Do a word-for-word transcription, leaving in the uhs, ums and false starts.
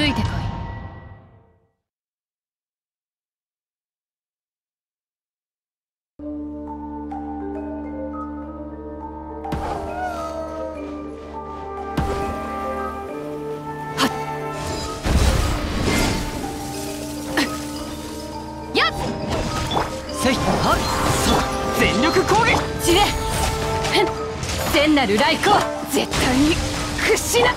ついてこい。 なる雷光絶対に屈しな。